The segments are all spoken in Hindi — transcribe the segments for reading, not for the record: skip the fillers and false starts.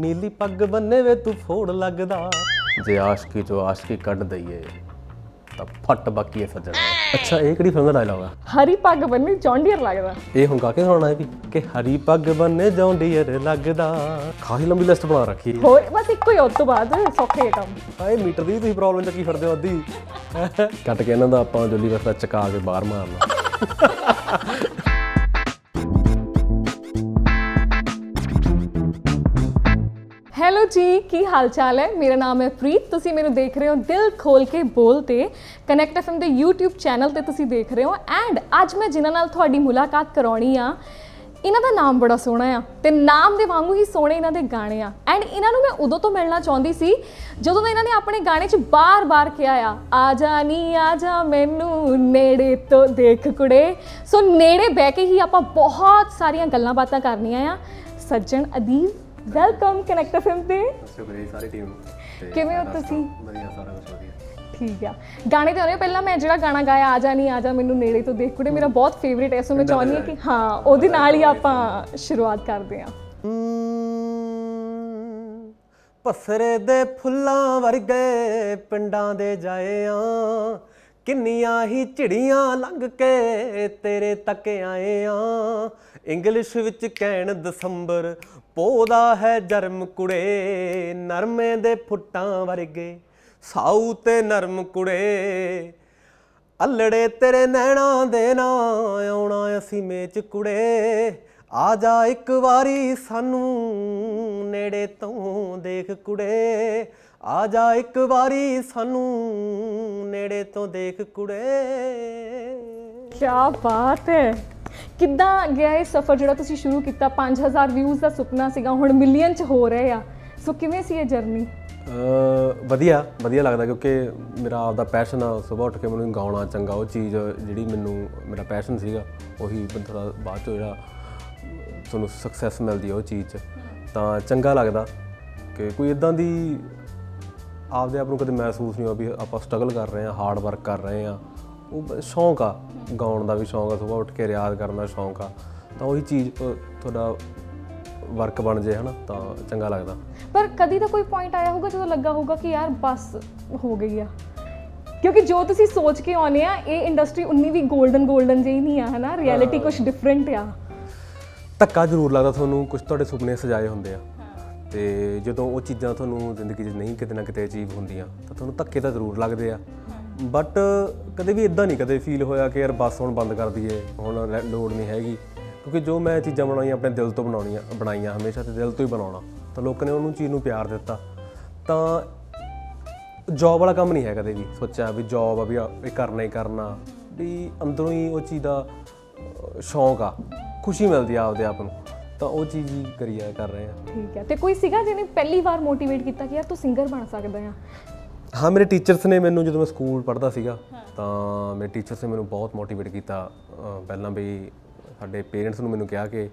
नीली पग बन्ने वे तू फोड़ लगदा। जे आशकी जो आशकी कट दईए तब फट बाकी है सजना। अच्छा एक री फिल्म का डायलॉग है, हरी पग बन्ने जौंडियर लगदा। ए हुन गा के सुनाना है भी कि हरी पग बन्ने जौंडियर लगदा। खासी लंबी लिस्ट बना रखी है और बस एक कोई और तो बाद सौखे काम। हाय मीटर दी तुसी प्रॉब्लम च की फड़दे हो अद्धी कट के इन्हां दा आपां जल्दी बस चका के बाहर मारना। हेलो जी, की हाल चाल है? मेरा नाम है प्रीत। तुसी मैनू देख रहे हो दिल खोल के बोल ते कनैक्ट एफ एम के यूट्यूब चैनल ते तुसी देख रहे हो। एंड अज मैं जिन्हां नाल तुहाडी मुलाकात करवाणी आ, इन्हां दा नाम बड़ा सोहना आ ते नाम दे वांगू ही सोहने इन्हां दे गाणे आ। एंड इन्हां नूं मैं उदों तो मिलना चाहुंदी सी जदों इन्हां ने अपने गाणे च बार बार किहा आ जा नी आ जा मैनू नेड़े तो देख कुड़े। सो नेड़े बह के ही आपां बहुत सारियां गल्लां बातां करनियां आ। Sajjan Adeeb, welcome connect F M ते। सारी टीम किवें हो तुसीं? बढ़िया, सारा कुछ वधिया। ठीक है, गाने तो आ रहे। पहला मैं जिहड़ा गाना गाया आ जा मैनू नेड़े तो देख कुड़े मेरा बहुत फेवरेट है। सो मैं चाहनी है कि हाँ ओहदे नाल ही आपां शुरुआत करदे आं। पसरे दे फुल्लां वर्गे पिंडां दे जाए आं, किन्नियां ही चिड़ियां लंघ के तेरे तक आए आं। इंग्लिश विच कहण दसंबर पोदा है जर्म कुड़े, नरमे दे फुट्टां वर्गे साऊ ते नरम कुड़े। अल्लड़े तेरे नैना दे ना आउणा असीं मेच कुड़े, आ जा इक वारी सानू नेड़े तो देख कुड़े, आ जा एक बारी सानू नेड़े तो देख कुड़े। क्या बात है, किदा गया ये सफ़र जिहड़ा तुसीं शुरू किया? 5000 व्यूज़ का सुपना सीगा, हुण मिलियन च हो रहे आ। सो किवें सी ये जर्नी? वधिया वधिया लगता क्योंकि मेरा आपका पैशन आ। सुबह उठ के मैं गाउणा चंगा, वो चीज़ जी मैनू मेरा पैशन सीगा उही थोड़ा बाद जो तुहानूं सक्सैस मिलती है वो चीज़ तो चंगा लगता कि कोई इदां दी आपदे आप नूं कदे महसूस नहीं हो भी आप स्ट्रगल कर रहे हैं, हार्ड वर्क कर रहे हैं। वो शौक आ, गाउण का भी शौक आ, सुबह उठ के रियाज करना शौक आ, तो वही चीज़ थोड़ा वर्क बन जाए है ना तो चंगा लगता। पर कभी तो कोई पॉइंट आया होगा जो लगा होगा कि यार बस हो गई है, क्योंकि जो तुसी सोच के आने आ ये इंडस्ट्री उन्नी भी गोल्डन गोल्डन जी नहीं है ना, रियलिटी कुछ डिफरेंट आ। धक्का जरूर लगता थोनू, कुछ तुहाडे सुपने सजाए होंदे आ ते जदों वो चीज़ां तुहानूं जिंदगी नहीं किते ना किते अचीव होंदियां तो तुहानूं धक्के तो जरूर लगते हैं। बट कदे भी इदां नहीं कदे फील होया कि यार बस हुण बंद कर दीए, हुण लोड़ नहीं हैगी, क्योंकि जो मैं चीज़ां बनाई अपने दिल तो बनाइया हमेशा तो दिल तो ही बनाउणा। तो लोगों ने उन्होंने चीज़ नूं प्यार दिता तो जॉब वाला काम नहीं है, कदे भी सोचा भी जॉब आ भी करना ही करना, भी अंदरों ही वो चीज़ का शौक आ, खुशी मिलती है आपदे आप नूं तो वो चीज़ ही करिया कर रहे हैं। ठीक है, तो कोई सीगा जिन्हें पहली बार मोटिवेट किया कि यार तू सिंगर बन सकदा है? हाँ, मेरे टीचर्स ने मैनू जो मैं स्कूल पढ़ता सीगा तो मेरे टीचर्स ने मैनू बहुत मोटिवेट किया। पहला भी साडे पेरेंट्स ने मैनू कहा कि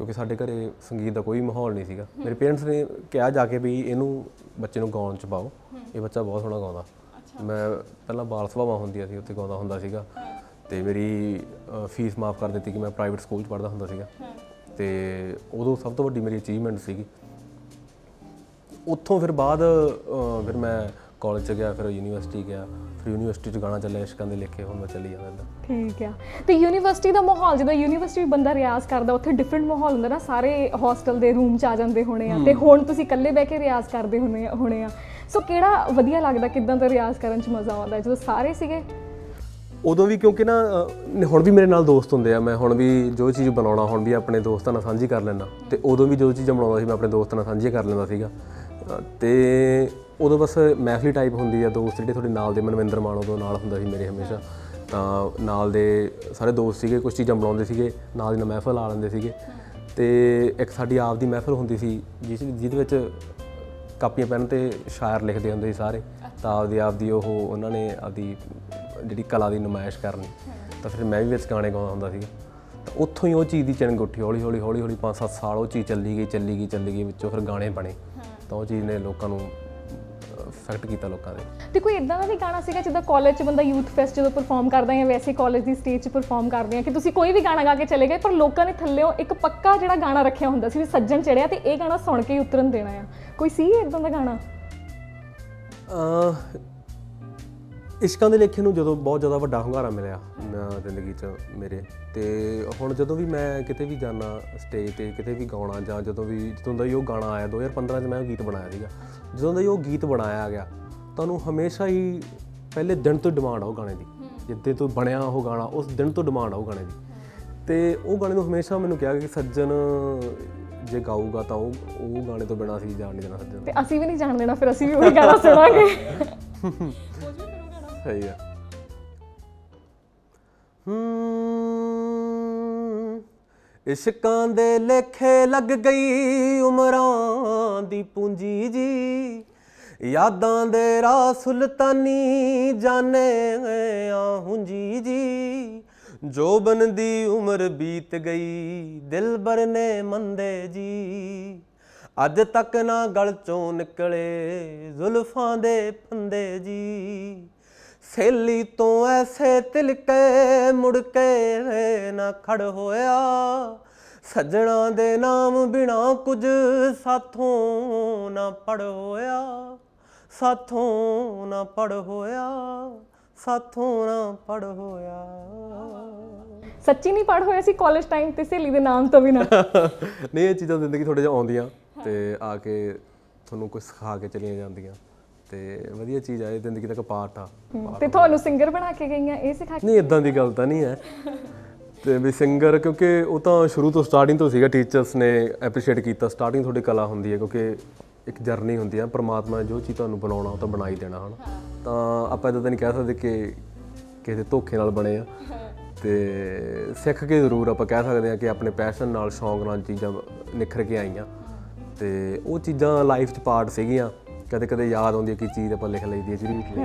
क्योंकि साडे घरे संगीत का कोई माहौल नहीं सीगा, मेरे पेरेंट्स ने कहा जाके भी इनू बच्चे नू गाउण च पाओ, ये बच्चा बहुत सोहना गाँदा। मैं पहला बाल सभावां होंदियां सी उत्थे गाँदा हुंदा सीगा ते मेरी फीस माफ़ कर दी कि मैं प्राइवेट स्कूल पढ़दा हुंदा सीगा ते उदों सब तो वड्डी मेरी अचीवमेंट सीगी। उत्थों फिर बाद फिर मैं कॉलेज गया, फिर यूनिवर्सिटी गया, फिर यूनिवर्सिटी च गाना चलिया इश्कां दे लेखे, हुण मैं चली जांदा। ठीक है, तो यूनिवर्सिटी का माहौल जिदा यूनिवर्सिटी बंदा रियाज करदा उत्थे डिफरेंट माहौल हुंदा ना, सारे हॉस्टल दे रूम च आ जांदे होणे आ ते हुण तुसीं इकल्ले बैठ के रियाज करदे होणे आ। सो किहड़ा वधिया लगदा, किदां दा रियाज करन च मज़ा आउंदा जदों सारे सीगे? उदों भी क्योंकि ना हुण भी मेरे नाल दोस्त होंदे आ, मैं हुण भी जो चीज़ बनाउणा हुण भी अपने दोस्तां नाल सांझी कर लैंदा ते उदों भी जो चीज़ां बनाउंदा सी मैं अपने दोस्तां नाल सांझी कर लैंदा सीगा ते उदों बस महफिल टाइप होंदी आ। दोस्त जिहड़े थोड़े नाल दे मनविंदर मान उदों नाल हुंदा सी मेरे हमेशा, तां नाल दे सारे दोस्त सीगे, कुछ चीज़ां बनाउंदे सीगे नाल दी महफिल ला लैंदे सीगे ते इक साडी आप दी महफिल हुंदी सी जिहदे विच ਕਾਪੀਆਂ ਪੈਨ ਤੇ ਸ਼ਾਇਰ ਲਿਖਦੇ ਹੁੰਦੇ ਸੀ ਸਾਰੇ ਤਾਂ ਆਪਦੀ ਉਹ ਉਹਨਾਂ ਨੇ ਆਪਦੀ ਜਿਹੜੀ ਕਲਾ ਦੀ ਨੁਮਾਇਸ਼ ਕਰਨੀ ਤਾਂ ਫਿਰ ਮੈਂ ਵੀ ਵਿੱਚ ਗਾਣੇ ਗਾਉਂਦਾ ਹੁੰਦਾ ਸੀਗਾ ਤਾਂ ਉੱਥੋਂ ਹੀ ਉਹ ਚੀਜ਼ ਦੀ ਚਿੰਗ ਉੱਠੀ ਹੌਲੀ ਹੌਲੀ ਹੌਲੀ ਹੌਲੀ 5-7 ਸਾਲ ਉਹ ਚੀਜ਼ ਚੱਲੀ ਗਈ ਚੱਲੀ ਗਈ ਚੱਲੀ ਗਈ ਵਿੱਚੋਂ ਫਿਰ ਗਾਣੇ ਬਣੇ ਤਾਂ ਉਹ ਚੀਜ਼ ਨੇ ਲੋਕਾਂ ਨੂੰ ਇਫੈਕਟ ਕੀਤਾ ਲੋਕਾਂ ਦੇ। ਤੇ ਕੋਈ ਇਦਾਂ ਦਾ ਵੀ ਗਾਣਾ ਸੀਗਾ ਜਿੱਦਾਂ ਕਾਲਜ 'ਚ ਬੰਦਾ ਯੂਥ ਫੈਸਟ ਜਦੋਂ ਪਰਫਾਰਮ ਕਰਦਾ ਜਾਂ ਵੈਸੇ ਕਾਲਜ ਦੀ ਸਟੇਜ 'ਚ ਪਰਫਾਰਮ ਕਰਦੇ ਆ ਕਿ ਤੁਸੀਂ ਕੋਈ ਵੀ ਗਾਣਾ ਗਾ ਕੇ ਚਲੇ ਗਏ ਪਰ ਲੋਕਾਂ ਨੇ ਥੱਲੇੋਂ ਇੱਕ ਪੱਕਾ ਜਿਹੜਾ ਗਾਣਾ ਰੱਖਿਆ ਹੁੰਦਾ ਸੀ ਵੀ ਸੱਜਣ ਚੜਿਆ ਤੇ ਇਹ ਗਾਣਾ ਸੁਣ ਕੇ ਉਤਰਨ ਦੇਣਾ ਆ, ਕੋਈ ਸੀ ਇਦਾਂ ਦਾ ਗਾਣਾ? इश्कां दे लेखे नूं जदों बहुत ज़्यादा वड्डा हुंगारा मिलिया जिंदगी च मेरे, तो हुण जदों भी मैं किते भी जाना स्टेज ते किते भी गाउणा जां जदों दा योग गाना आया 2015 च मैं गीत बनाया सीगा, जदों दा योग गीत बनाया गया तुहानूं हमेशा ही पहले दिन तो डिमांड आ उस गाने की, जिद्दे तो बनिया उह गाना उस दिन तो डिमांड आ उस गाने की। तो उस गाने नूं हमेशा मैनूं कहा कि सज्जन जे गाऊगा तो वो गाने तो बिना असीं जाण नहीं देना सज्जन, ते असीं भी नहीं जाण देना, फिर असीं भी उही गाना सुणांगे। सही है। इश्कां दे लेखे लग गई उमरां दी पूंजी जी, यादां दे राह सुल्तानी जाने आहूंजी जी, जोबन दी उम्र बीत गई दिल बरने मंदे जी, अज तक ना गल चों निकले जुल्फां दे फंदे जी, सहेली तो ऐसे तिलके मुड़के ना खड़ होया, सजना दे नाम बिना कुछ साथों ना पड़ होया, साथों ना पड़ होया, साथों ना पड़ होया। सच्ची नहीं पढ़ होया सी कॉलेज टाइम ते सहेली दे नाम तो बिना। नहीं, ये चीज़ां जिंदगी थोड़ी जिहा आउंदियां ते आके तुहानूं कुछ सिखा के चलियां जांदियां ते वधिया चीज़ आई जिंदगी तक पार्ट आ। ते तुहानूं सिंगर बना के गईयां ए सिखा के? नहीं, इदां दी गल तां नहीं है ते भी सिंगर, क्योंकि वो तो शुरू तो स्टार्टिंग तो सीगा, टीचर्स ने एप्रीशिएट किया स्टार्टिंग थोड़ी कला हुंदी है क्योंकि एक जर्नी हुंदी है, परमात्मा ने जो चीज़ तुहानूं बनाउणा वो तो बना ही देना है ना, तो आपां इदां नहीं कह सकदे कि किसी धोखे नाल बने आ, ते सिख के जरूर आपां कह सकदे आ कि अपने पैशन नाल शौक नाल चीज़ां निखर के आईयां, ते वो चीज़ां लाइफ च पार्ट सीगियां। ਕਦੇ ਕਦੇ ਯਾਦ ਆਉਂਦੀ ਹੈ ਕਿ ਚੀਜ਼ ਆਪਾਂ ਲਿਖ ਲਈਦੀ ਹੈ ਜਿਹੜੀ ਲਿਖ ਲਈ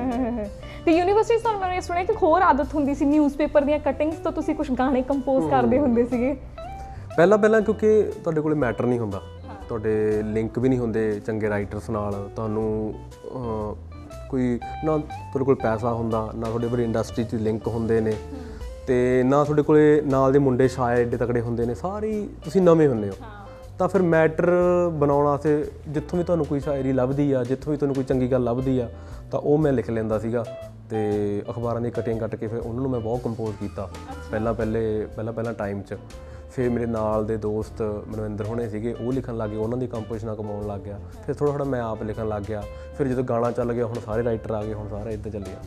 ਤੇ ਯੂਨੀਵਰਸਿਟੀ ਤੋਂ ਮੈਂ ਸੁਣਿਆ ਕਿ ਹੋਰ ਆਦਤ ਹੁੰਦੀ ਸੀ ਨਿਊਜ਼ਪੇਪਰ ਦੀਆਂ ਕਟਿੰਗਸ ਤੋਂ ਤੁਸੀਂ ਕੁਝ ਗਾਣੇ ਕੰਪੋਜ਼ ਕਰਦੇ ਹੁੰਦੇ ਸੀਗੇ ਪਹਿਲਾਂ ਪਹਿਲਾਂ, ਕਿਉਂਕਿ ਤੁਹਾਡੇ ਕੋਲੇ ਮੈਟਰ ਨਹੀਂ ਹੁੰਦਾ, ਤੁਹਾਡੇ ਲਿੰਕ ਵੀ ਨਹੀਂ ਹੁੰਦੇ ਚੰਗੇ ਰਾਈਟਰਸ ਨਾਲ, ਤੁਹਾਨੂੰ ਕੋਈ ਨਾ ਤੁਹਾਡੇ ਕੋਲ ਪੈਸਾ ਹੁੰਦਾ ਨਾ ਤੁਹਾਡੇ ਵੱਡੀ ਇੰਡਸਟਰੀ 'ਚ ਲਿੰਕ ਹੁੰਦੇ ਨੇ ਤੇ ਨਾ ਤੁਹਾਡੇ ਕੋਲੇ ਨਾਲ ਦੇ ਮੁੰਡੇ ਸ਼ਾਇਰ ਏਡੇ ਤਕੜੇ ਹੁੰਦੇ ਨੇ, ਸਾਰੀ ਤੁਸੀਂ ਨਵੇਂ ਹੁੰਦੇ ਹੋ। तो फिर मैटर बनाने से जितों भी तुम्हें कोई शायरी लभदी आ, जितों भी तुम्हें कोई चंगी गल लभदी आ तो वह मैं लिख लेंदा सीगा, ते अखबारों की कटिंग कट के फिर उन्होंने मैं बहुत कंपोज किया पहला टाइम च। फिर मेरे नाल दे दोस्त मनविंदर होने सीगे, वो लिखन लग गए, उन्होंने कंपोजिशन कमाउण लग गया, फिर थोड़ा थोड़ा मैं आप लिखन लग गया, फिर जो गाना चल गया हुण सारे राइटर आ गए, हुण सारा इदां चल गया।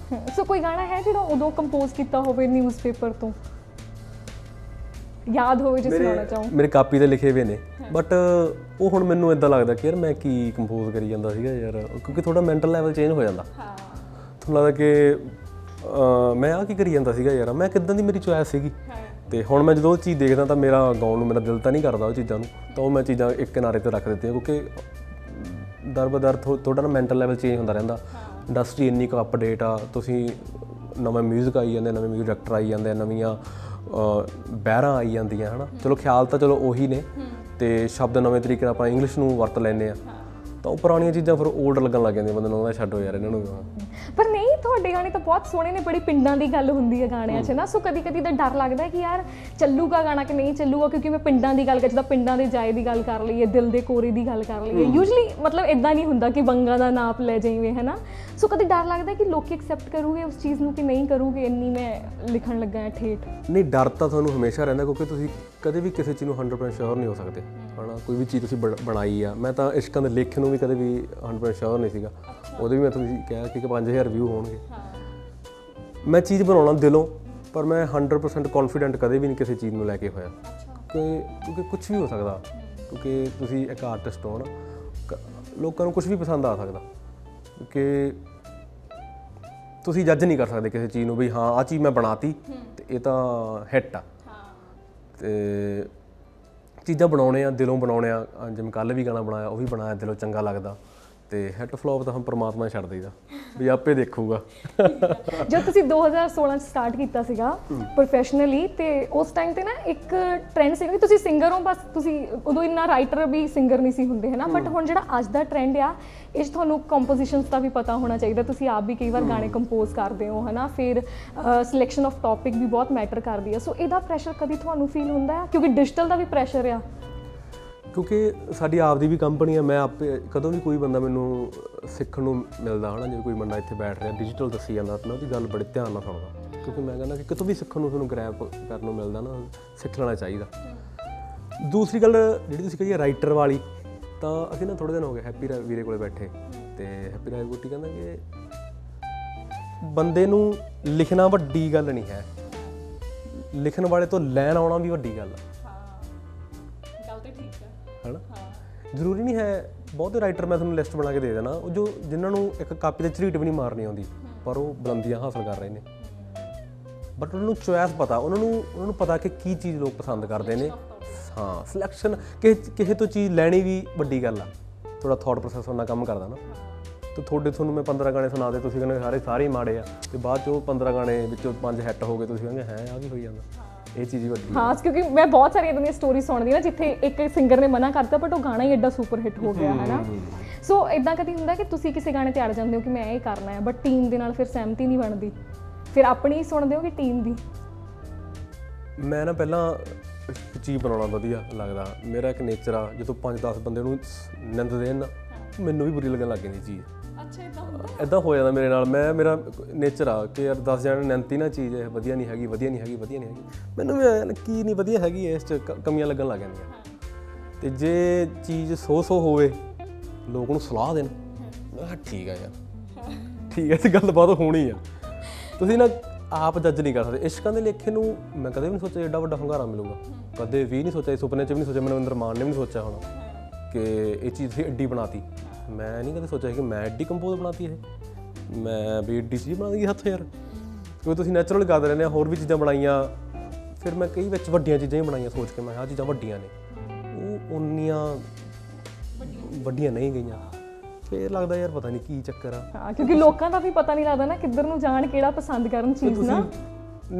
सो कोई गाना है जिहड़ा उदों कंपोज किया होवे न्यूज़पेपर तो याद होवे जिस गाना चाहूं? मेरे कापी ते लिखे हुए ने बट वो हुण मैनूं इदां लगदा कि यार मैं की कंपोज करी जांदा सीगा यार, क्योंकि थोड़ा मैंटल लैवल चेंज हो जांदा। हां, थोड़ा लगदा कि मैं आ की करी जांदा सीगा यार, मैं किदां दी मेरी चॉइस सीगी, ते हुण मैं जदों चीज़ देखदा तां मेरा गाउण नूं मेरा दिल तां नहीं करदा, वो चीज़ां नूं तां मैं चीज़ां एक किनारे ते रख दित्तियां क्योंकि दर बदर थोड़ा ना मैंटल लैवल चेंज हुंदा रहिंदा। इंडस्ट्री इन्नी क अपडेट आ, तुसीं नवें म्यूजिक आई जांदे, नवें म्यूजिक डायरैक्टर आई जांदे, नवीआं बहरां आई जांदियां है ना, चलो ख्याल तो चलो उही ने ते शब्द नवें तरीके नाल आपां इंग्लिश नूं वरत लैंदे आ, तो पुराणियां चीज़ां फिर ओल्ड लगन लग जांदियां, बंदे नूं आंदा छड्डो यार इन्हां नूं। पर नहीं, तुहाडे गाणे तो बहुत सोहणे ने, बड़ी पिंडां दी गल हुंदी है गाणियां च ना, सो कदी कदी तां डर लगदा है कि यार चलूगा गाणा कि नहीं चलूगा, क्योंकि मैं पिंडां दी गल कर जिद्दां पिंडां दे जाए दी गल कर लईए, दिल दे कोरे दी गल कर लईए, यूजुअली मतलब इदां नहीं हुंदा कि बंगा दा नाप लै जाईए है ना, सो कदी डर लगदा है कि लोकी एक्सेप्ट करूगे उस चीज़ नूं कि नहीं करूगे, इन्नी मैं लिखण लगा है ठेठ। नहीं, डर तां तुहानूं हमेशा रहिंदा क्योंकि तुसीं कदे भी किसी चीज़ नूं 100% श्योर नहीं हो सकते है ना, कोई भी चीज़ तुसीं बनाई आ, मैं तां इश्कां दे लेखे नूं भी कदे भी 100% श्योर नहीं सीगा, उहदे भी मैं तुसीं कहा कि 5000 व्यू होणगे, मैं चीज़ बनाउणा दिलों पर मैं 100% कॉन्फिडेंट कदे भी नहीं किसी चीज़ नूं लैके होया, क्योंकि कुछ भी हो सकदा, क्योंकि तुसीं इक आर्टिस्ट हो ना, लोकां नूं कुछ भी पसंद आ सकदा कि तुसीं जज नहीं कर सकते किसी चीज़ में भी हाँ आ चीज़ मैं बनाती तो ये तो हिट आ। चीज़ां बनाने दिलों बनाने, जिवें कल भी गाना बनाया वह भी बनाया दिलों चंगा लगता, तो हिट फ्लॉप तो हम परमात्मा छड़ देगा भी आपे देखूगा। जब तुम 2016 स्टार्ट किया प्रोफेशनली तो उस टाइम तो ना एक ट्रेंड से तुम सिंगर हो बस तुम उदो इन्ना राइटर भी सिंगर नहीं सी होंगे है ना बट हुण जिहड़ा अज दा ट्रेंड आ इस तुहानू कंपोजिशनस का भी पता होना चाहिए तुम आप भी कई बार गाने कंपोज करते हो है ना फिर सिलेक्शन ऑफ टॉपिक भी बहुत मैटर करती है सो इहदा प्रैशर कभी तुहानू फील होंदा है क्योंकि डिजिटल का भी प्रैशर आ क्योंकि साड़ी आपदी भी कंपनी है मैं आप कदों भी कोई बंदा मैनू सीखण नू मिलदा है ना जो कोई बंदा इत्थे बैठ रहा डिजिटल दसी जांदा मैं उहदी गल बड़े ध्यान नाल सुणदा क्योंकि मैं कहना कि कितों भी सीखण नू तुहानू ग्रैब करन नू मिलदा ना सीख लेना चाहिए। दूसरी गल जिहड़ी तुसीं कही राइटर वाली तो असीं ना थोड़े दिन हो गए हैप्पी वीरे कोले बैठे तो हैप्पी राय गोटी कहंदा कि बंदे नू लिखना वड्डी गल नहीं है लिखण वाले तो लैन आउणा भी वड्डी गल है है ना जरूरी नहीं है बहुत राइटर मैं थोड़ा लिस्ट बना के दे देना जो जिन्होंने एक कापी से झरीट भी नहीं मारनी आती पर वो बुलंदियां हासिल कर रहे हैं बट उन्होंने चॉइस पता उन्होंने पता कि की चीज़ लोग पसंद करते हैं। हाँ सिलैक्शन किसी तो चीज़ लैनी भी वड्डी गल आ थोड़ा थॉट प्रोसैस उन्ना कम करता ना तो थोड़े थोनों मैं 15 गाने सुना दे तुसीं कहने सारे ही माड़े आ तो बाद चो 15 गाने विचों 5 हिट हो गए तुसीं कहने हैं आ भी होई जांदा ਇਹ ਚੀਜ਼ ਵੱਡੀ। हाँ क्योंकि मैं बहुत सारी इतनी स्टोरी सुनती ना जिथे एक सिंगर ने मना करता बट वो गाना ही एडा सुपर हिट हो गया है ना सो इदा कभी होंगे कि तुम किसी गाने पर अड़ जाते हो कि मैं ये करना है बट टीम के नाल फिर सहमति नहीं बनती फिर अपनी ही सुनते हो कि टीम की। मैं ना पहला चीज़ बनाना वधिया लगता मेरा एक नेचर आ जो 5-10 बंदे निंद देन मैनू भी बुरी लगन लग जाती चीज़ इदा हो जाता मेरे नाल मैं मेरा नेचर आ कि यार 10 जने नैनती ना चीज़ है वधिया नहीं हैगी मैनू भी की नहीं वधिया हैगी इस कमियां लगन लग जाए तो जे चीज़ 100 होवे लोग सलाह देन ठीक है यार ठीक है तो गलबात होनी है तुसीं ना आप जज नहीं कर सकते। इश्कां दे लेखे नूं मैं कदे भी नहीं सोचा एडा वड्डा हंगारा मिलेगा कदे भी नहीं सोचा सुपने च भी नहीं सोचा मनविंदर मान ने भी नहीं सोचा होना कि ये चीज़ एड्डी बनाती मैं नहीं कभी सोचा कि मैं एड्डी कंपोज बनाती है मैं भी एड्डी चीज़ बनाती हथ यार क्योंकि तुम नैचुरल करते रहने होर भी चीज़ा बनाइया फिर मैं कई बच्चे वड्डिया चीज़ा ही बनाइया सोच के मैं आह चीज़ा वड्डिया ने वो उन्निया वड्डिया नहीं गई फिर लगता यार पता नहीं की चक्कर आ क्योंकि लोगों का भी पता नहीं लगता ना किधर नूं जाण किहड़ा पसंद करन चीज़ ना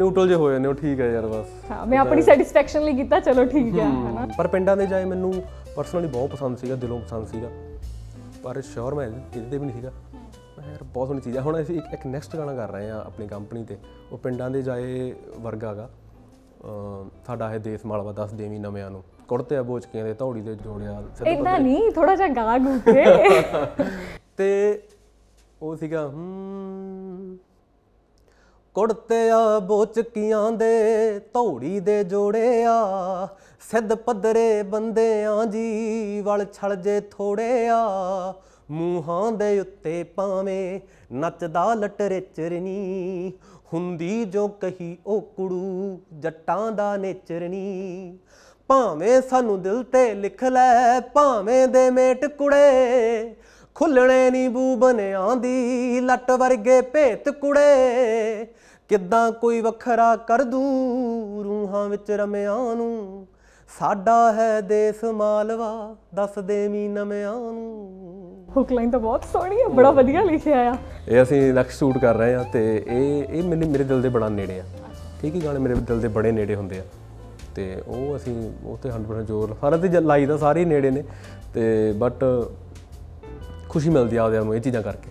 न्यूट्रल जो हो जाने हो ठीक है यार बस। हाँ मैं अपनी सैटिस्फैक्शन लिए कीता चलो ठीक है पर पिंडां दे जाए मैनूं परसनली बहुत पसंद सीगा दिलों पसंद सीगा पर श्योर मैं कितने भी नहीं मैं यार बहुत सोहनी चीज़ है हम अभी एक नैक्सट गाना कर रहे हैं अपनी कंपनी से वो पिंडां दे जाए वर्गा गा साडा है देश मालवा दस देवी नव्या कुड़ते आ बोचकियां दे धौड़ी दे जोड़िया इदा नहीं थोड़ा जा गा गू के ते ओ सीगा कुड़ते आ बोचकियां दे धौड़ी दे जोड़े आ सिद्ध पदरे बंदे आ जी वल छल जे थोड़े आ मूहां दे उत्ते पावे नचदा लटरेचरनी हुंदी जो कही ओ कुड़ू जट्टां दा नेचरनी भावें सानू दिल ते लिख लै भावें दे मेट कुड़े खुलने नी बू बने आंदी लट वर्गे भेत कुड़े किद्दां कोई वखरा कर दूं रूहां विच रमियां नूं साडा है देश मालवा दस देवी नमियां नूं। हुक लाइन तो बहुत सोहनी है बड़ा वधिया लिखिया आ ये असीं नेक्स्ट शूट कर रहे हैं तो ये मैंने मेरे दिल दे बड़ा नेड़े आ ठीक है गाने मेरे दिल दे बड़े नेड़े होंदे आ ते ओह असीं उत्ते 100% जोर सारा ते लाई दा सारे नेड़े ने ते बट खुशी मिलती है आपदे नूं ये चीज़ां करके।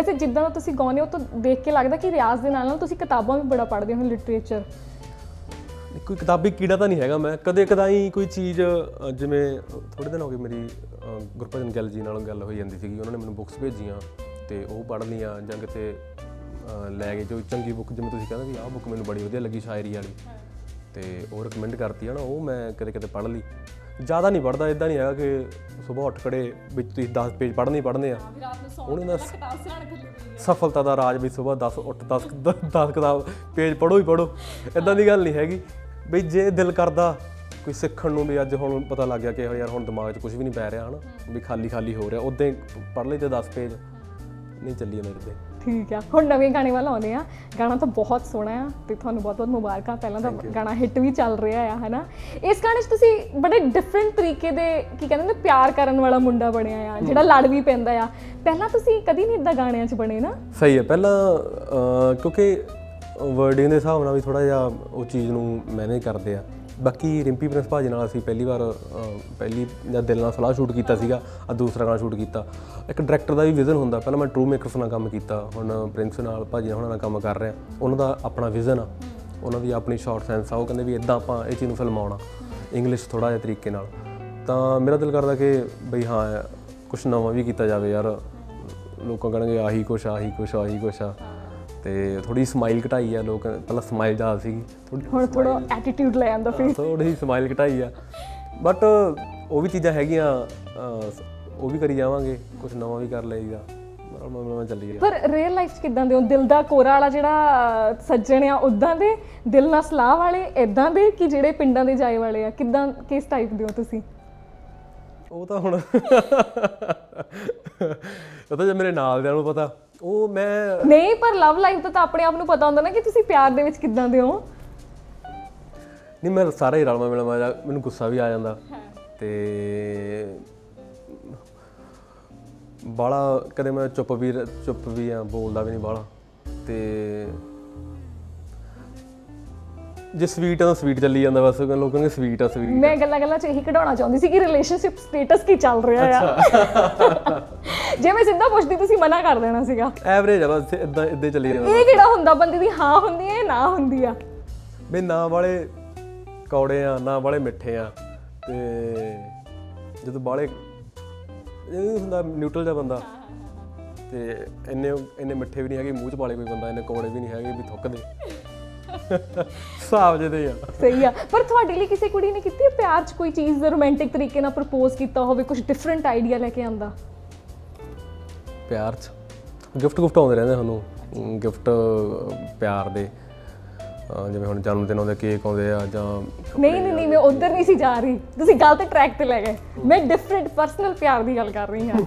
वैसे जिद्दां तुसीं गाने हो तो देख के लगता कि रियाज दे नाल नाल तुसीं किताबां भी बड़ा पढ़दे हो लिटरेचर कोई किताबी कीड़ा तो नहीं है मैं कदे कदाई कोई चीज़ जिमें थोड़े दिन हो गए मेरी गुरभजन गैल जी नाल गल हो जाती थी उन्होंने मैंने बुक्स भेजिया तो वह पढ़ लिया जां किते लै गए जो चंगी बुक जिमें तुसीं कहंदे कि आह बुक मैनूं बड़ी वधिया लगी शायरी वाली तो वह रिकमेंड करती है ना वो मैं कदे कदे पढ़ ली ज़्यादा नहीं पढ़ता इदा नहीं है कि सुबह उठ खड़े विच तुसीं 10 पेज पढ़ने ही पढ़ने उन्होंने सफलता का राज भी सुबह 10 किताब पेज पढ़ो ही पढ़ो इदा की गल नहीं हैगी बई जे दिल करता कोई सीखण नूं भी अज हुण पता लग गया कि यार हुण दिमाग 'च कुछ भी नहीं पै रहा है ना भी खाली खाली हो रहा उदां ही पढ़ लई ते 10 पेज नहीं चली मेरे ते ठीक है हम नवे गाने वाल आने आ गाना तो बहुत सोहना आ तो थानू बहुत बहुत मुबारक पहला तो गाना हिट भी चल रहा है ना। इस गाने तुसीं बड़े डिफरेंट तरीके दे की कहते हैं प्यार करन वाला मुंडा बनया आ जिहड़ा लड़ भी पैंदा आ पहला तुसीं कदी नहीं इदां गाणियां च बने ना। सही है पहला क्योंकि वर्डिंग के हिसाब नाल भी थोड़ा जिहा उस चीज़ नूं मैनेज करदे आ। बाकी रिंपी प्रिंस भाजी नाल असीं पहली बार पहली या दिल नाल सलाह शूट कीता सीगा आ दूसरा गाना शूट कीता। एक डायरैक्टर का भी विजन हुंदा पहला मैं ट्रू मेकर्स नाल काम कीता हुण प्रिंस नाल भाजी हुणां नाल काम कर रहा उन्हां दा अपना विजन आ उन्हां दी अपनी शॉर्ट सेंस आ वो कहंदे वी इदां आपां इह चीज़ नूं फिल्माउणा इंग्लिश थोड़ा जिहा तरीके नाल तां मेरा दिल करदा कि बई हाँ कुछ नवां भी कीता जावे यार लोकां कहणगे आही कुछ आही कुछ आही कुछ आ ते थोड़ी स्माइल घटाई है लोग पहला स्माइल ज्यादा सी थोड़ा एटीट्यूड ले आंदा फिर थोड़ी स्माइल घटाई है बट वो भी चीज़ा हैगियां वो भी करी जावांगे कुछ नवा भी कर लेगा मैं चली पर रियल लाइफ किदां दे दिल दा कोरा वाला जिहड़ा सज्जण आ उदां दे दिल नाल सलाह वाले इदां दे कि जिहड़े पिंडां दे जाए वाले आ किदां किस टाइप दे हो तुसीं वो तो हुण पता जे मेरे नाल देआं नूं पता ਉਹ ਮੈਂ ਨਹੀਂ ਪਰ ਲਵ ਲਾਈਫ ਤਾਂ ਆਪਣੇ ਆਪ ਨੂੰ ਪਤਾ ਹੁੰਦਾ ਨਾ ਕਿ ਤੁਸੀਂ ਪਿਆਰ ਦੇ ਵਿੱਚ ਕਿਦਾਂ ਦੇ ਹੋ। ਨਹੀਂ ਮੈਂ ਸਾਰਾ ਹੀ ਰਲਵਾ ਮਿਲਵਾ ਮੈਨੂੰ ਗੁੱਸਾ ਵੀ ਆ ਜਾਂਦਾ ਤੇ ਬਾਲਾ ਕਦੇ ਮੈਂ ਚੁੱਪ ਵੀ ਆ ਬੋਲਦਾ ਵੀ ਨਹੀਂ ਬਾਲਾ ਤੇ ਜੇ ਸਵੀਟ ਆ ਸਵੀਟ ਚੱਲੀ ਜਾਂਦਾ ਬਸ ਲੋਕ ਕਹਿੰਦੇ ਸਵੀਟ ਆ ਸਵੀਟ। ਮੈਂ ਗੱਲਾਂ ਚ ਇਹੀ ਕਢਾਉਣਾ ਚਾਹੁੰਦੀ ਸੀ ਕਿ ਰਿਲੇਸ਼ਨਸ਼ਿਪ ਸਟੇਟਸ ਕੀ ਚੱਲ ਰਿਹਾ ਆ ਜੇ ਮੈਂ ਸਿੱਧਾ ਪੁੱਛਦੀ ਤੁਸੀਂ ਮਨਾ ਕਰ ਦੇਣਾ ਸੀਗਾ। ਐਵਰੇਜ ਆ ਬਸ ਇਦਾਂ ਇਦਾਂ ਚੱਲੀ ਜਾਂਦਾ ਇਹ ਕਿਹੜਾ ਹੁੰਦਾ ਬੰਦੇ ਦੀ ਹਾਂ ਹੁੰਦੀ ਹੈ ਨਾ ਹੁੰਦੀ ਆ ਬਈ ਨਾ ਵਾਲੇ ਕੌੜੇ ਆ ਨਾ ਵਾਲੇ ਮਿੱਠੇ ਆ ਤੇ ਜਦੋਂ ਵਾਲੇ ਇਹ ਹੁੰਦਾ ਨਿਊਟਰਲ ਜਿਹਾ ਬੰਦਾ ਤੇ ਇੰਨੇ ਮਿੱਠੇ ਵੀ ਨਹੀਂ ਹੈਗੇ ਮੂੰਹ ਚ ਵਾਲੇ ਕੋਈ ਬੰਦਾ ਇੰਨੇ ਕੌੜੇ ਵੀ ਨਹੀਂ ਹੈਗੇ ਵੀ ਥੁੱਕਦੇ ਹਿਸਾਬ ਜਿਹੇ ਆ। ਸਹੀ ਆ ਪਰ ਤੁਹਾਡੇ ਲਈ ਕਿਸੇ ਕੁੜੀ ਨੇ ਕੀਤੀ ਪਿਆਰ ਚ ਕੋਈ ਚੀਜ਼ ਰੋਮਾਂਟਿਕ ਤਰੀਕੇ ਨਾਲ ਪ੍ਰਪੋਜ਼ ਕੀਤਾ ਹੋਵੇ ਕੁਝ ਡਿਫਰੈਂਟ ਆਈਡੀਆ ਲੈ ਕੇ ਆਂਦਾ ਪਿਆਰ ਚ ਗਿਫਟ ਆਉਂਦੇ ਰਹਿੰਦੇ ਸਾਨੂੰ ਗਿਫਟ ਪਿਆਰ ਦੇ ਜਿਵੇਂ ਹੁਣ ਜਨਮ ਦਿਨ ਆਉਂਦੇ ਕੇਕ ਆਉਂਦੇ ਆ ਜਾਂ ਨਹੀਂ ਮੈਂ ਉਧਰ ਨਹੀਂ ਸੀ ਜਾ ਰਹੀ ਤੁਸੀਂ ਗਲਤ ਟਰੈਕ ਤੇ ਲੈ ਗਏ ਮੈਂ ਡਿਫਰੈਂਟ ਪਰਸਨਲ ਪਿਆਰ ਦੀ ਗੱਲ ਕਰ ਰਹੀ ਹਾਂ।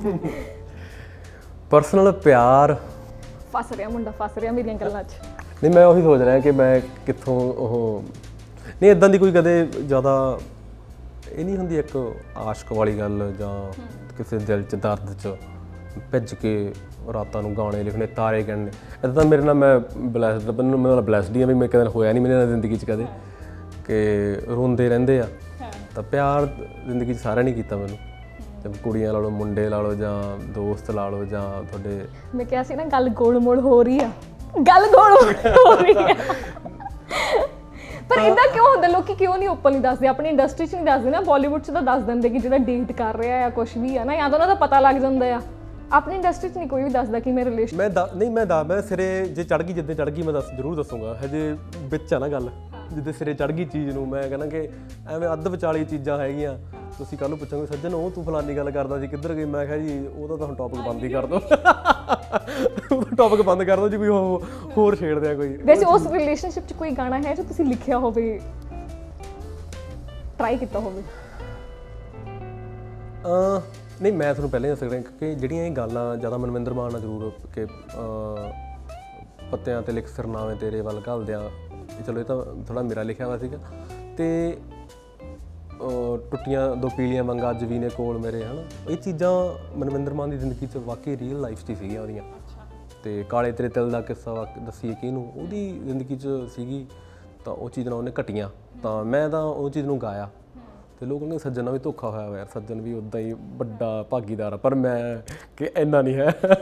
ਪਰਸਨਲ ਪਿਆਰ ਫਸ ਰਿਹਾ ਮੁੰਡਾ ਫਸ ਰਿਹਾ ਮੇਰੀਆਂ ਗੱਲਾਂ ਚ नहीं मैं वही सोच रहा कि मैं कितों ओह नहीं इदा की कोई कदे ज़्यादा ये नहीं होंगी एक आशक वाली गल ज किसी दिल च दर्द च भिज के रात को गाने लिखने तारे कहने इदा मेरे ना मैं ब्लैसड मेरे ब्लैसड ही भी मैं कदम होया नहीं मेरे जिंदगी कदे कि रोंदे रहंदे आ तो प्यार जिंदगी सारे नहीं किया मैंने कुड़ियाँ ला लो मुंडे ला लो जां दोस्त ला लो जां तुहाडे मैं कहा सी ना गल गोल मोड़ हो रही है गल हो रही है पर इदा क्यों होंगे लोग क्यों नहीं ओपनली दसते अपनी इंडस्ट्री च नहीं दसते ना बॉलीवुड च तो दस देंगे कि जो डेट कर रहा है कुछ भी है ना या तो उन्होंने पता लग जाता है अपनी इंडस्ट्री च नहीं कोई भी दसदा कि मैं रिलेशन मैं सिरे जो चढ़ गई जिद्दे चढ़ गई मैं जरूर दसूँगा हजे बिच है ना गल जिद्दे सिरे चढ़ गई चीज़ नूं मैं कहना कि एवें अद्ध विचाली चीज़ां हैगियां तुसीं कल नूं पुछोगे सज्जन ओह तूं फलानी गल करदा सी किधर गई मैं कहा जी ओह तां टॉपिक बंद ही कर दो टॉपिक बंद कर दो जी कोई होर छेड़ दिया कोई। वैसे उस रिलेशनशिप च कोई गाना है जो तुसीं लिखिया होवे ट्राई कीता होवे नहीं मैं तुहानूं पहले दस सकदा कि जिहड़ियां इह गल्लां ज़्यादा मनविंदर मान जरूर कि पत्तियां ते लिख सरनावे तेरे वल घलदियां चलो ये तो थोड़ा मेरा लिखा हुआ सीगा ते टुट्टियां दो पीलियां मंगा जवीने कोल मेरे है ना ये चीज़ा मनविंदर मान की जिंदगी से वाकई रियल लाइफ च सीगियां ओदियां ते काले तेरे तिल दा किस्सा दसीए किहनूं ओहदी जिंदगी च सीगी तां ओह चीज़ नाल उहने घटियां तां मैं तां ओह चीज़ नूं गाया ते लोग कहंदे सज्जन नाल भी धोखा होया होया सज्जन भी उदां ही वड्डा भागीदार पर मैं कि इन्ना नहीं है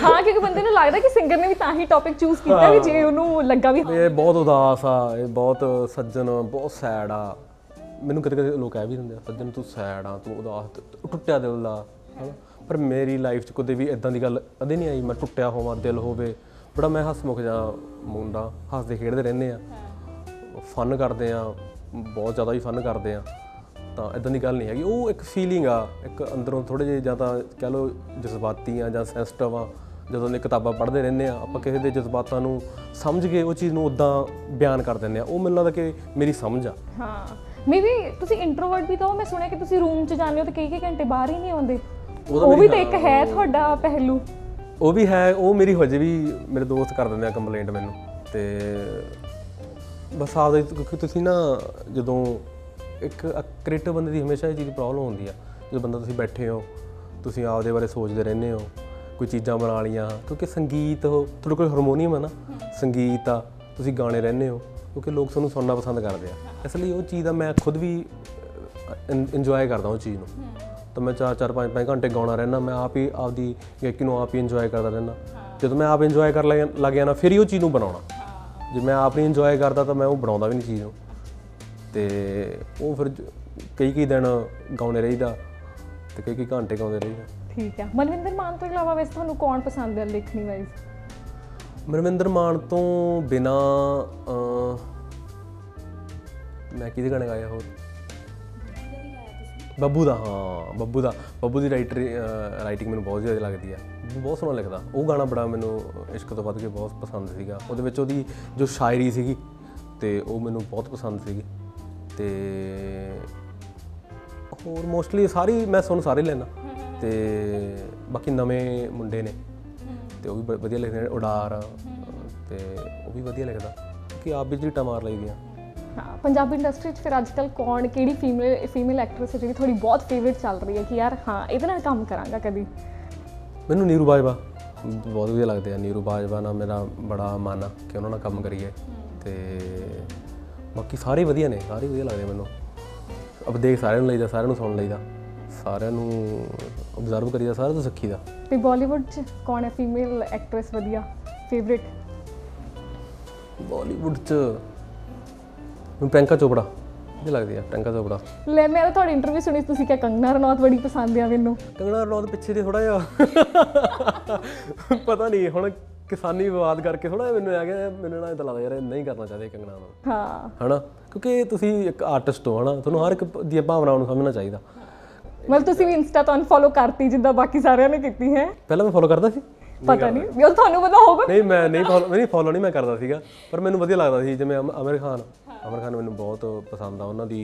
हाँ क्योंकि बंदे नूं लगदा कि सिंगर ने भी तां ही टॉपिक चूज कीता भी जे उहनूं लगा भी ये बहुत उदास आ ये बहुत सज्जन बहुत सैड आ मैनूं कदे कदे लोग कह भी दिंदे सज्जन तूं सैड आ तूं उदास टुट्टिया दिल दा है ना पर मेरी लाइफ च कदे भी इदां दी गल कदे नहीं आई मैं टुट्टिया होवां दिल होवे बड़ा मैं हसमुख जा मुंडा हसदे खेडदे रहिंदे आ फन करदे आ बहुत ज़्यादा ही फन करदे आ तो इदां दी गल नहीं हैगी वो एक फीलिंग आ एक अंदरों थोड़े जे जां तां कह लो जज्बाती आ जां सेंसिटिव आ जदों ने किताबां पढ़ते रहने आपां किसी दे जज्बातां नूं समझ के वो चीज़ नूं उदां बयान कर दिंदे आ मैनूं लगदा कि मेरी समझ आ। हाँ मे बी तुसीं इंट्रोवर्ट भी तो मैं सुणिया कि तुसीं रूम च जांदे हो ते कई घंटे बाहर ही नहीं आउंदे वो भी तो एक है तुहाडा पहलू ਉਹ ਵੀ ਹੈ ਉਹ ਮੇਰੀ ਹਜੇ ਵੀ ਮੇਰੇ ਦੋਸਤ ਕਰ ਦਿੰਦੇ ਆ ਕੰਪਲੇਂਟ ਮੈਨੂੰ ਤੇ ਬਸ ਆ ਕਿਉਂਕਿ ਤੁਸੀਂ ਨਾ ਜਦੋਂ ਇੱਕ ਕ੍ਰੀਏਟਿਵ ਬੰਦੇ ਦੀ ਹਮੇਸ਼ਾ ਇਹ ਚੀਜ਼ ਦੀ ਪ੍ਰੋਬਲਮ ਹੁੰਦੀ ਆ ਜਦੋਂ ਬੰਦਾ ਤੁਸੀਂ ਬੈਠੇ ਹੋ ਤੁਸੀਂ ਆਪਦੇ ਬਾਰੇ ਸੋਚਦੇ ਰਹਿੰਦੇ ਹੋ कोई चीज़ा बना लिया क्योंकि संगीत हो थोड़े कोई हारमोनीयम है ना संगीत आ तुम गाने रहने हो क्योंकि लोग सूँ सुनना पसंद करते हैं इसलिए वो चीज़ का मैं खुद भी इंजॉय करता उस चीज़ को तो मैं चार चार पाँच पाँच घंटे गाँव रहना मैं आप ही आपकी गायकी आप ही इंजॉय करता रहना जो तो मैं आप इंजॉय कर लग जाना फिर ही वो चीज़ बनाना जो मैं आप नहीं इंजॉय करता तो मैं वो बना भी नहीं चीज़ तो वो फिर कई दिन गाने रहीदा तो कई घंटे गाँव रहीदा। ठीक है मनविंदर मान तो इलावा वैसे थानू कौन पसंद है लिखनी वाइज? मनविंदर मान तो बिना मैं किसे गाने गाया हो बब्बू का। हाँ बब्बू की राइटिंग मैं बहुत ज़्यादा लगती है बहुत सोहना लिखता वो गाना बड़ा मैं इश्क तो वध के बहुत पसंद सी जो शायरी सी तो मैं बहुत पसंद सी और मोस्टली सारी मैं सुन सारे लेना तो बाकी नवे मुंडे ने तो भी वधिया लिखते उडार तो वह भी वधिया लिखता क्योंकि आप भी झीटा मार लाई दियाँ। हाँ पंजाबी इंडस्ट्री फिर अजकल कौन केड़ी फीमेल एक्ट्रेस है जी थोड़ी बहुत फेवरेट चल रही है कि यार हाँ ये काम कराँगा कभी? मैनू नीरू बाजवा बहुत वधिया लगते हैं नीरू बाजवा ना मेरा बड़ा मन आ कि उन्होंने काम करिए तो बाकी सारे वधिया ने सारे वधिया लगते मैनू अब देख सारे लईदा सारे सुन लईदा सारे ऑब्जर्व करीदा सारा तो सखी दा। बॉलीवुड च कौन है फीमेल एक्ट्रेस वधिया फेवरेट? बॉलीवुड च मैं प्रियंका चोपड़ा मुझे लगती है प्रियंका चोपड़ा ले मैं तो थोड़ी इंटरव्यू सुनी तुसी क्या कंगना रनौत बड़ी पसंद है मैनू कंगना रनौत पिछे जी थोड़ा जा पता नहीं हुण किसानी विवाद करके थोड़ा मैंने आ गया मैंने ना इतना लगता यार नहीं करना चाहिए कंगना रनौत। हाँ है ना क्योंकि तुसी एक आर्टिस्ट हो है ना तुहानू हर एक दी भावना नू समझना चाहिदा मतलब ਤੁਸੀਂ ਵੀ ਇੰਸਟਾ ਤੋਂ ਅਨਫੋਲੋ ਕਰਤੀ ਜਿੱਦਾਂ ਬਾਕੀ ਸਾਰਿਆਂ ਨੇ ਕੀਤੀ ਹੈ। ਪਹਿਲਾਂ ਮੈਂ ਫੋਲੋ ਕਰਦਾ ਸੀ ਪਤਾ ਨਹੀਂ ਵੀ ਉਹ ਤੁਹਾਨੂੰ ਪਤਾ ਹੋਊਗਾ ਨਹੀਂ ਮੈਂ ਨਹੀਂ ਫੋਲੋ ਨਹੀਂ ਮੈਂ ਕਰਦਾ ਸੀਗਾ ਪਰ ਮੈਨੂੰ ਵਧੀਆ ਲੱਗਦਾ ਸੀ ਜਿਵੇਂ ਅਮਰ ਖਾਨ ਮੈਨੂੰ ਬਹੁਤ ਪਸੰਦ ਆ ਉਹਨਾਂ ਦੀ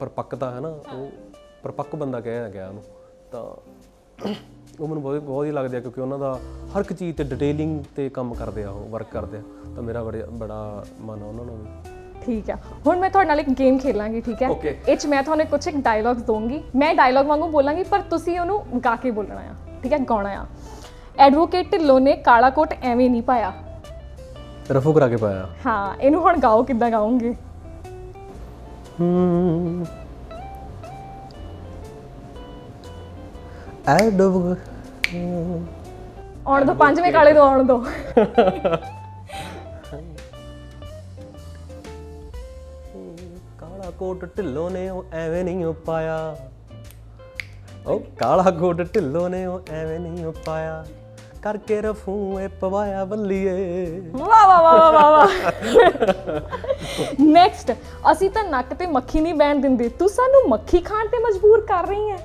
ਪਰਪੱਕਤਾ ਹੈ ਨਾ ਉਹ ਪਰਪੱਕ ਬੰਦਾ ਕਹਿਆ ਗਿਆ ਉਹਨੂੰ ਤਾਂ ਉਹ ਮੈਨੂੰ ਬਹੁਤ ਹੀ ਲੱਗਦਾ ਕਿਉਂਕਿ ਉਹਨਾਂ ਦਾ ਹਰ ਇੱਕ ਚੀਜ਼ ਤੇ ਡਿਟੇਲਿੰਗ ਤੇ ਕੰਮ ਕਰਦੇ ਆ ਉਹ ਵਰਕ ਕਰਦੇ ਆ ਤਾਂ ਮੇਰਾ ਬੜਾ ਮਨ ਆ ਉਹਨਾਂ ਨੂੰ। ठीक है हुण मैं थोड़े नाल एक गेम खेलांगी ठीक है इच मैं थोड़े कुछ एक डायलॉग्स दूंगी मैं डायलॉग वांगू बोलांगी पर तुसी उन्होंने गा के बोलना है ठीक है गाना है। एडवोकेट ढिल्लों ने काला कोट एवें नहीं पाया रफू करा के पाया। हाँ इनू हुण गाओ किद्दां गाओगे? आउण दो पंजवें काले दो आउण दो कोट ढिल्लों ने ओ एवें नहीं हो पाया ओ काला कोट ढिल्लों ने ओ एवें नहीं हो पाया करके रफू ए पवाया बल्लिए। वाह वाह वाह वाह वाह। नेक्स्ट असी तो नक ते मक्खी नहीं बैन दिंदे तू सानू मक्खी खाण ते मजबूर कर रही है।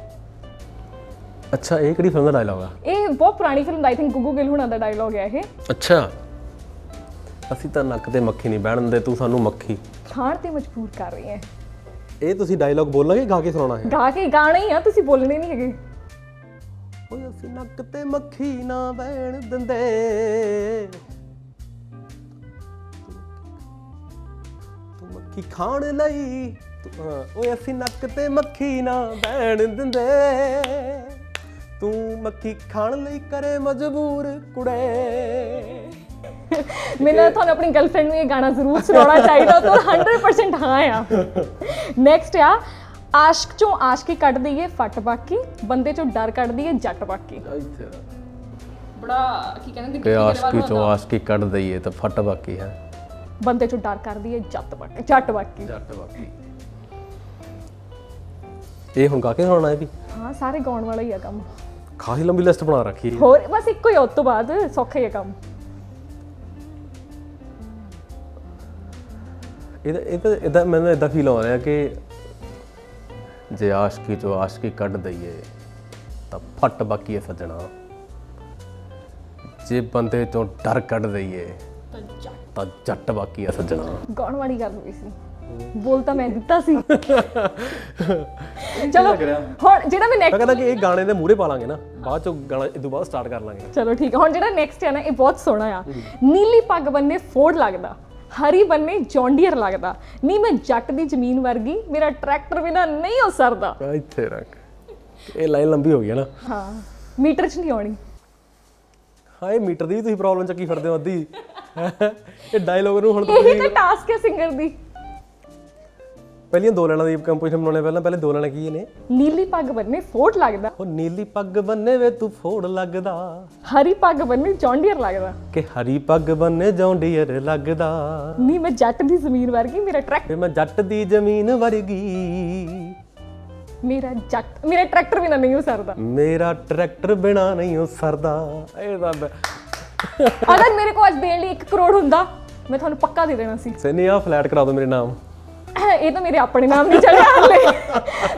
अच्छा ये किहड़ी फिल्म दा डायलॉग है? ये बहुत पुरानी फिल्म दा आई थिंक गुगू गिल हुणा दा डायलॉग है ये। अच्छा असी तो नक ते मक्खी नहीं बैन दिंदे तू सानू मक्खी खाण ते मजबूर कर रही है ਇਹ ਤੁਸੀਂ ਡਾਇਲੌਗ ਬੋਲਣਗੇ ਗਾ ਕੇ ਸੁਣਾਉਣਾ ਹੈ ਗਾ ਕੇ ਗਾਣਾ ਹੀ ਆ ਤੁਸੀਂ ਬੋਲਣੇ ਨਹੀਂ ਹੈਗੇ। ਓਏ ਅਸੀਂ ਨੱਕ ਤੇ ਮੱਖੀ ਨਾ ਬੈਣ ਦਿੰਦੇ ਤੂੰ ਮੱਖੀ ਖਾਣ ਲਈ ਓਏ ਅਸੀਂ ਨੱਕ ਤੇ ਮੱਖੀ ਨਾ ਬੈਣ ਦਿੰਦੇ ਤੂੰ ਮੱਖੀ ਖਾਣ ਲਈ ਕਰੇ ਮਜਬੂਰ ਕੁੜੇ। मैंने तो अपनी गर्लफ्रेंड में ये गाना जरूर सुनाना चाहिए था तो 100% हाँ यार। नेक्स्ट यार आश्क चो आशकी कट दी है फट बाकी बंदे चो डर कट दी है जट बाकी बड़ा की कहने दे आशकी चो आशकी कट दी है तो फट बाकी है बंदे चो डर कर दी है जट बाकी ये हुन गा के सुनाना है भी। हाँ सारे गाउन वाला ही है काम खासी लंबी लिस्ट बना रखी है और बस इको ही उस तो बाद सौखा ही है काम। मैंने इदा फील हो रहा है कि जे आशकी चो आशकी कट दईए तो फट बाकी है सजना जे बंदे चो डर कट दईए तो जट बाकी है सजना। गाउण वाली गल होई सी बोलता मैं दिता सी चलो ਹੁਣ ਜਿਹੜਾ ਮੈਂ ਨੈਕਸਟ ਕਹਿੰਦਾ ਕਿ ਇਹ ਗਾਣੇ ਦੇ ਮੂਹਰੇ ਪਾ ਲਾਂਗੇ ਨਾ ਬਾਅਦ ਚੋਂ ਗਾਣਾ ਇਦੋਂ ਬਾਅਦ ਸਟਾਰਟ ਕਰ ਲਾਂਗੇ ਚਲੋ ਠੀਕ ਹੈ ਹੁਣ ਜਿਹੜਾ ਨੈਕਸਟ ਹੈ ਨਾ ਇਹ ਬਹੁਤ ਸੋਹਣਾ ਆ ਨੀਲੀ ਪੱਗ ਬੰਨੇ ਫੋੜ ਲੱਗਦਾ ਹਰੀ ਬੰਨੇ ਜੌਂਡੀਅਰ ਲੱਗਦਾ ਨੀ ਮੈਂ ਜੱਟ ਦੀ ਜ਼ਮੀਨ ਵਰਗੀ ਮੇਰਾ ਟਰੈਕਟਰ ਬਿਨਾ ਨਹੀਂ ਹੋ ਸਰਦਾ ਇੱਥੇ ਰੱਖ ਇਹ ਲਾਈਨ ਲੰਬੀ ਹੋ ਗਈ ਹੈ ਨਾ ਹਾਂ ਮੀਟਰ ਚ ਨਹੀਂ ਆਉਣੀ ਹਾਂ ਇਹ ਮੀਟਰ ਦੀ ਵੀ ਤੁਸੀਂ ਪ੍ਰੋਬਲਮ ਚੱਕੀ ਫੜਦੇ ਹੋ ਅੱਧੀ ਇਹ ਡਾਇਲੋਗ ਨੂੰ ਹੁਣ ਇਹ ਤਾਂ ਟਾਸਕ ਹੈ ਸਿੰਗਰ ਦੀ ਪਹਿਲੀਆਂ ਦੋ ਲੈਣਾ ਦੀ ਕੰਪੋਜੀਸ਼ਨ ਬਣਾਉਣੇ ਪਹਿਲਾਂ ਦੋ ਲੈਣਾ ਕੀ ਨੇ ਨੀਲੀ ਪੱਗ ਬੰਨੇ ਫੋੜ ਲੱਗਦਾ ਉਹ ਨੀਲੀ ਪੱਗ ਬੰਨੇ ਵੇ ਤੂੰ ਫੋੜ ਲੱਗਦਾ ਹਰੀ ਪੱਗ ਬੰਨੇ ਜੌਂਡੀਅਰ ਲੱਗਦਾ ਕਿ ਹਰੀ ਪੱਗ ਬੰਨੇ ਜੌਂਡੀਅਰ ਲੱਗਦਾ ਨੀ ਮੈਂ ਜੱਟ ਦੀ ਜ਼ਮੀਨ ਵਰਗੀ ਮੇਰਾ ਟਰੈਕਟਰ ਮੈਂ ਜੱਟ ਦੀ ਜ਼ਮੀਨ ਵਰਗੀ ਮੇਰਾ ਟਰੈਕਟਰ ਬਿਨਾ ਨਹੀਂ ਹੋ ਸਰਦਾ ਮੇਰਾ ਟਰੈਕਟਰ ਬਿਨਾ ਨਹੀਂ ਹੋ ਸਰਦਾ ਇਹ ਰੱਬ ਅਗਰ ਮੇਰੇ ਕੋਲ ਅੱਜ ਦੇਣ ਲਈ 1 ਕਰੋੜ ਹੁੰਦਾ ਮੈਂ ਤੁਹਾਨੂੰ ਪੱਕਾ ਦੇ ਦੇਣਾ ਸੀ ਸੈਨੀ ਆ ਫਲੈਟ ਕਰਾ ਦੋ ਮੇਰੇ ਨਾਮ ਇਹ ਤਾਂ ਮੇਰੇ ਆਪਣੇ ਨਾਮ ਨਹੀਂ ਚੜਿਆ ਹਲੇ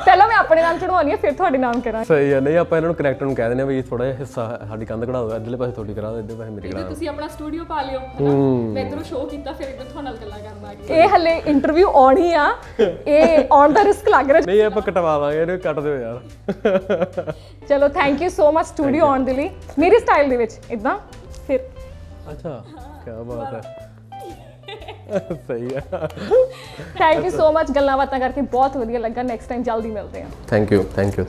ਪਹਿਲਾਂ ਮੈਂ ਆਪਣੇ ਨਾਮ ਚੜਵਾਉਣੀ ਹੈ ਫਿਰ ਤੁਹਾਡੇ ਨਾਮ ਕਰਾਂ ਸਹੀ ਹੈ ਨਹੀਂ ਆਪਾਂ ਇਹਨਾਂ ਨੂੰ ਕਨੈਕਟ ਨੂੰ ਕਹਿ ਦਿੰਦੇ ਆ ਵੀ ਥੋੜਾ ਜਿਹਾ ਹਿੱਸਾ ਸਾਡੀ ਕੰਧ ਕਢਾ ਦਿਓ ਇਧਰਲੇ ਪਾਸੇ ਤੁਹਾਡੀ ਕਰਾ ਦਿਓ ਇਧਰ ਪਾਸੇ ਮੇਰੀ ਕਰਾ ਦਿਓ ਤੁਸੀਂ ਆਪਣਾ ਸਟੂਡੀਓ ਪਾ ਲਿਓ ਮੈਂ ਇਧਰੋਂ ਸ਼ੋਅ ਕੀਤਾ ਫਿਰ ਇਧਰ ਤੁਹਾਨੂੰ ਨਾਲ ਗੱਲਾਂ ਕਰਨ ਆ ਗਈ ਇਹ ਹਲੇ ਇੰਟਰਵਿਊ ਆਉਣ ਹੀ ਆ ਇਹ ਆਉਣ ਦਾ ਰਿਸਕ ਲੱਗ ਰਿਹਾ ਨਹੀਂ ਆਪਾਂ ਕਟਵਾਵਾਂਗੇ ਇਹਨੂੰ ਕੱਟ ਦਿਓ ਯਾਰ ਚਲੋ thank you so much studio ਆਉਣ ਦੇ ਲਈ ਮੇਰੇ ਸਟਾਈਲ ਦੇ ਵਿੱਚ ਇਦਾਂ ਫਿਰ ਅੱਛਾ ਕੀ ਬਾਤ ਹੈ ਸਹੀ ਹੈ ਥੈਂਕ ਯੂ ਸੋ ਮਚ ਗੱਲਾਂ ਬਾਤਾਂ ਕਰਕੇ ਬਹੁਤ ਵਧੀਆ ਲੱਗਾ ਨੈਕਸਟ ਟਾਈਮ ਜਲਦੀ ਮਿਲਦੇ ਹਾਂ ਥੈਂਕ ਯੂ